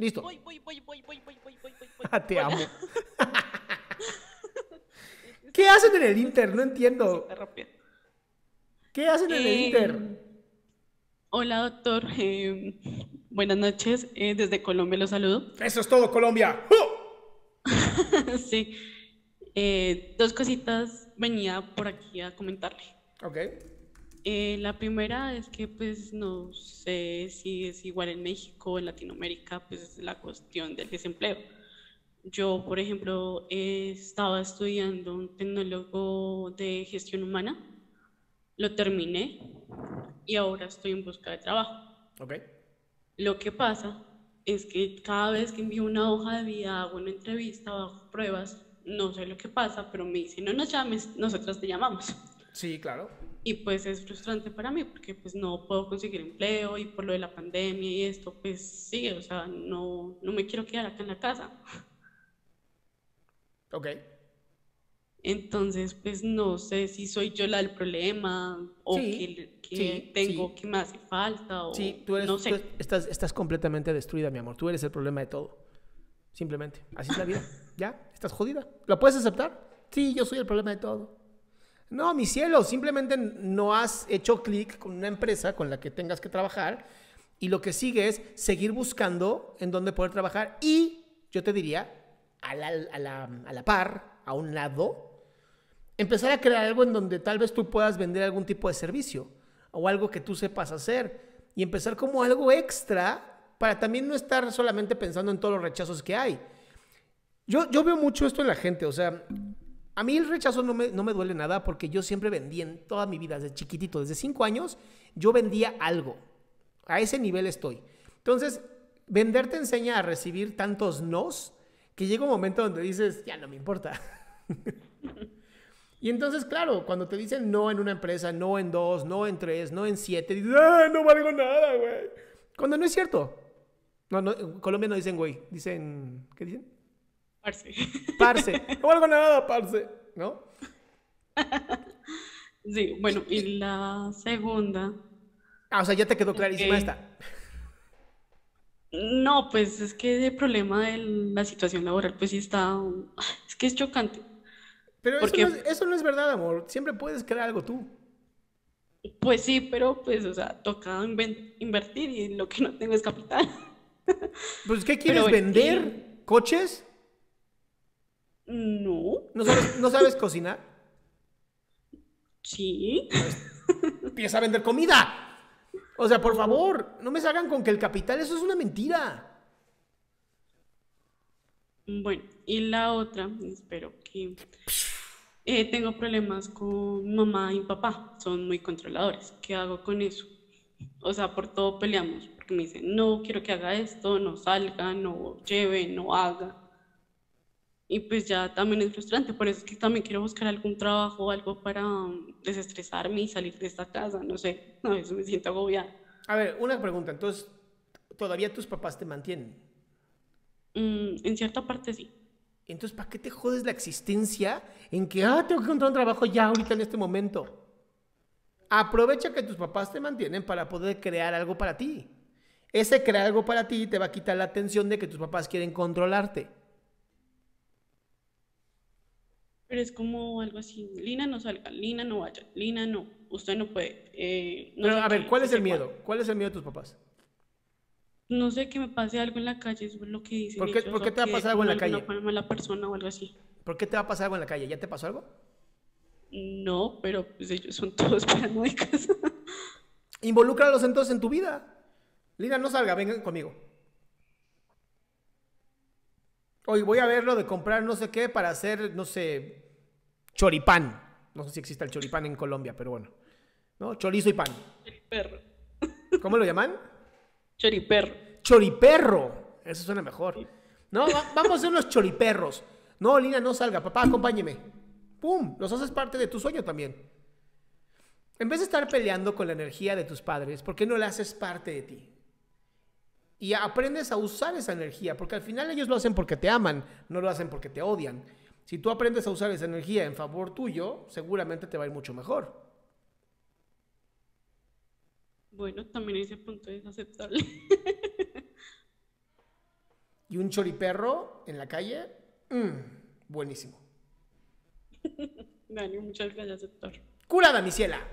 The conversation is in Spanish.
Listo. Voy. Te amo. ¿Qué hacen en el Inter? No entiendo. ¿Qué hacen en el Inter? Hola, doctor. Buenas noches. Desde Colombia los saludo. Eso es todo, Colombia. ¡Uh! Sí. Dos cositas venía por aquí a comentarle. Ok. La primera es que pues no sé si es igual en México o en Latinoamérica, pues la cuestión del desempleo. Yo, por ejemplo, estaba estudiando un tecnólogo de gestión humana, lo terminé y ahora estoy en busca de trabajo. Okay. Lo que pasa es que cada vez que envío una hoja de vida, hago una entrevista, hago pruebas, no sé lo que pasa, pero me dicen, no nos llames, nosotros te llamamos. Sí, claro. Y pues es frustrante para mí porque pues no puedo conseguir empleo y por lo de la pandemia y esto, pues sí, o sea, no me quiero quedar acá en la casa. Ok. Entonces, pues no sé si soy yo la del problema o sí, que tengo, que me hace falta o sí, tú eres, no sé. Tú estás completamente destruida, mi amor. Tú eres el problema de todo. Simplemente. Así es la vida. Ya, estás jodida. ¿La puedes aceptar? Sí, yo soy el problema de todo. No, mi cielo, simplemente no has hecho clic con una empresa con la que tengas que trabajar y lo que sigue es seguir buscando en dónde poder trabajar y yo te diría a la par, a un lado, empezar a crear algo en donde tal vez tú puedas vender algún tipo de servicio o algo que tú sepas hacer y empezar como algo extra para también no estar solamente pensando en todos los rechazos que hay. Yo veo mucho esto en la gente, o sea... A mí el rechazo no me duele nada porque yo siempre vendí en toda mi vida, desde chiquitito, desde 5 años, yo vendía algo. A ese nivel estoy. Entonces, vender te enseña a recibir tantos nos que llega un momento donde dices, ya no me importa. Y entonces, claro, cuando te dicen no en una empresa, no en 2, no en 3, no en 7, dices, ¡ah, no valgo nada, güey! Cuando no es cierto. No, en Colombia no dicen güey, dicen, ¿qué dicen? Parce. Parce. No valgo nada, parce. ¿No? Sí, bueno, y la segunda. O sea, ya te quedó clarísima esta. No, pues es que el problema de la situación laboral, pues sí está. Es que es chocante. Pero eso no es verdad, amor. Siempre puedes crear algo tú. Pues sí, pero pues, o sea, toca invertir y lo que no tengo es capital. Pues, ¿qué quieres vender? ¿Coches? No. ¿No sabes cocinar? Sí. Pues, empieza a vender comida. O sea, por favor, no me salgan con que el capital, eso es una mentira. Bueno, y la otra, espero que... tengo problemas con mamá y papá, son muy controladores. ¿Qué hago con eso? O sea, por todo peleamos, porque me dicen, no quiero que haga esto, no salga, no lleve, no haga. Y pues ya también es frustrante, por eso es que también quiero buscar algún trabajo o algo para desestresarme y salir de esta casa, no sé, a veces me siento agobiada. A ver, una pregunta, entonces, ¿todavía tus papás te mantienen? En cierta parte sí. Entonces, ¿para qué te jodes la existencia en que, tengo que encontrar un trabajo ya ahorita en este momento? Aprovecha que tus papás te mantienen para poder crear algo para ti. Ese crear algo para ti te va a quitar la atención de que tus papás quieren controlarte. Pero es como algo así, Lina no salga, Lina no vaya, Lina no, usted no puede. No pero a ver, ¿cuál es el miedo? ¿Cuál es el miedo de tus papás? No sé, que me pase algo en la calle, eso es lo que dicen. ¿Por qué te va a pasar algo en la calle? Mala persona o algo así. ¿Por qué te va a pasar algo en la calle? ¿Ya te pasó algo? No, pero pues ellos son todos paranoicos. Involúcralos entonces en tu vida. Lina no salga, vengan conmigo. Hoy voy a ver lo de comprar no sé qué para hacer, no sé, choripán. No sé si existe el choripán en Colombia, pero bueno. ¿No? Chorizo y pan. Choriperro. ¿Cómo lo llaman? Choriperro. Choriperro. Eso suena mejor. No, vamos a hacer unos choriperros. No, Lina, no salga. Papá, acompáñeme. ¡Pum! Los haces parte de tu sueño también. En vez de estar peleando con la energía de tus padres, ¿por qué no la haces parte de ti? Y aprendes a usar esa energía, porque al final ellos lo hacen porque te aman, no lo hacen porque te odian. Si tú aprendes a usar esa energía en favor tuyo, seguramente te va a ir mucho mejor. Bueno, también ese punto es aceptable. y un choriperro en la calle, buenísimo. Dani, muchas gracias, doctor. ¡Cura, Damisela!